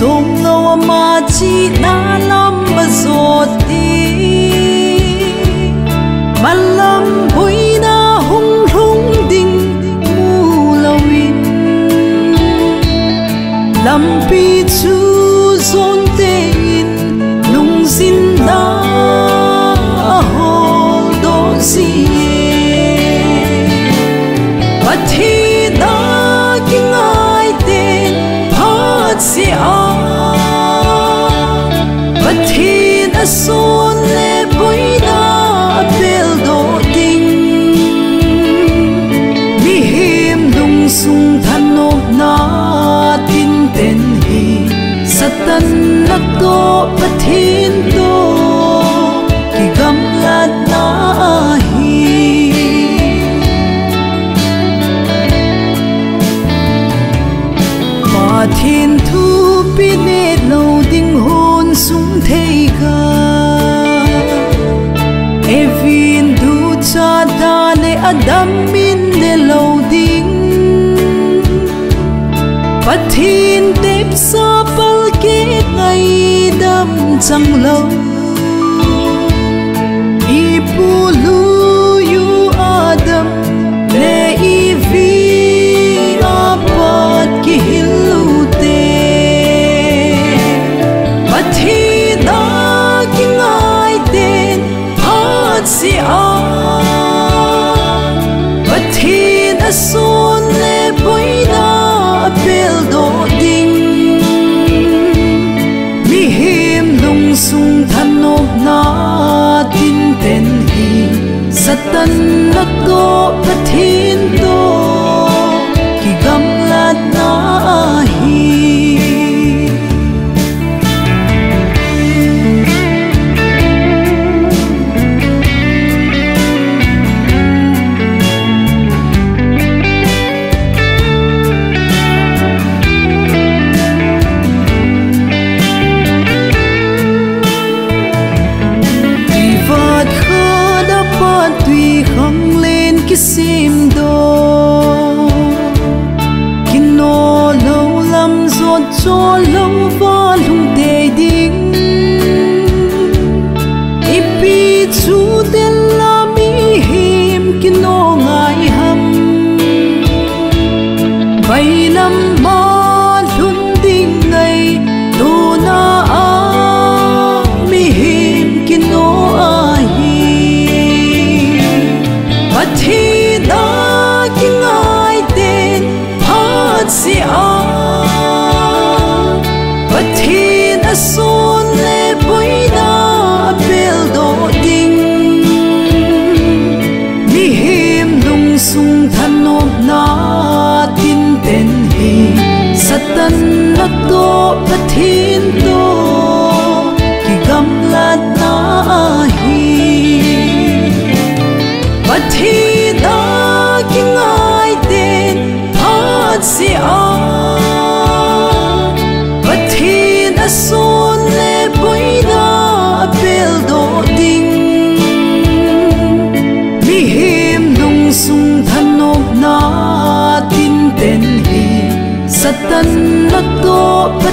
Sông lâu mà chỉ đã lắm mà rồi đi mà lắm vui đã hung hung đình mu lâu in lắm bi chú dồn tê in lung xin đã hồ đô gì mà thì đã kinh ai tên phát gì à Son le voy a peldo ting mi him lung sung thano na tin ten hi satan nakto pathin to ki gam lat na hi pathin thu pinet lo ding hon sung thei ga Adam in the loading Pathin tip sa palkit ngay dam sang lâu Ipuluyu Adam le ivi apat kihilute Pathin aking ngay din pat si Son le voy a peldo ding mi him lung sung thano na tin ten hi satan nakto pathin to ki gam lat na hi Sim do kino lâu lắm rồi cho lâu vào lung đầy đinh ipi chú đến làm im kino ngại hâm bay năm ba lung đinh ngày đô na mi im kino ai bắt hi Pathin asun le voy a peldo ding mi him lung sung thano na tin ten hi satan nakto pathin to ki gam lat na hi Pathin aking ai tên pat si Son le voy a peldo ding mi him lung sung thano na tin ten hi satan nakto